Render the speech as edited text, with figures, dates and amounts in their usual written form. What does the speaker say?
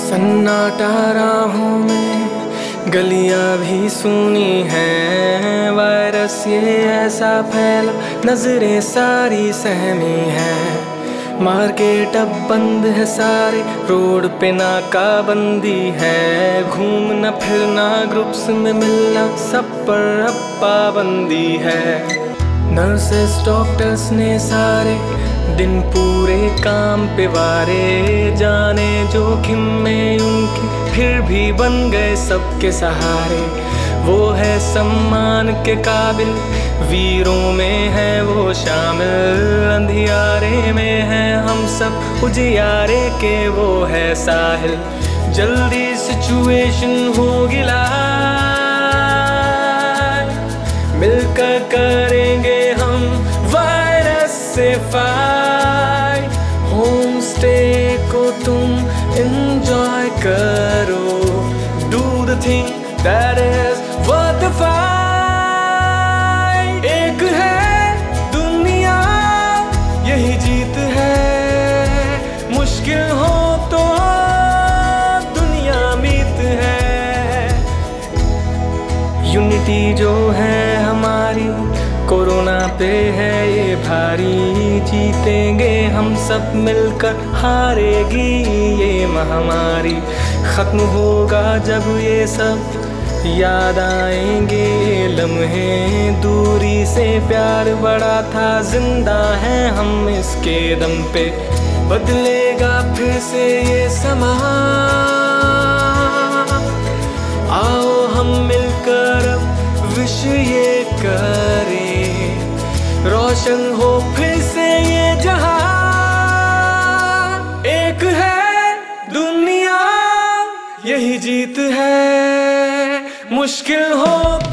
सन्नाटा राहों में गलियां भी सुनी हैं, वायरस ये ऐसा फैला नजरें सारी सहमी हैं। मार्केट अब बंद है, सारे रोड पे नाकाबंदी है, घूमना फिरना ग्रुप्स में मिलना सब पर अब पाबंदी है। नर्सेस डॉक्टर्स ने सारे दिन पूरे काम पे वारे, जाने जोखिम में उनकी फिर भी बन गए सबके सहारे। वो है सम्मान के काबिल, वीरों में है वो शामिल, अंधियारे में है हम सब उजियारे के वो है साहिल। जल्दी सिचुएशन हो गिला, मिलकर करेंगे हम वायरस से फाइट। होम स्टे को तुम एंजॉय करो, do the thing that is worth the fight. मुश्किल हो तो दुनिया मीत है, यूनिटी जो है हमारी, कोरोना पे है ये भारी। जीतेंगे हम सब मिलकर, हारेगी ये महामारी। खत्म होगा जब ये सब, याद आएंगे ये लम्हे। दूरी से प्यार बड़ा था, जिंदा हैं हम इसके दम पे। बदलेगा फिर से ये समा, आओ हम मिलकर अब विश ये करें, रोशन हो फिर से ये जहां। एक है दुनिया यही जीत है, मुश्किल हो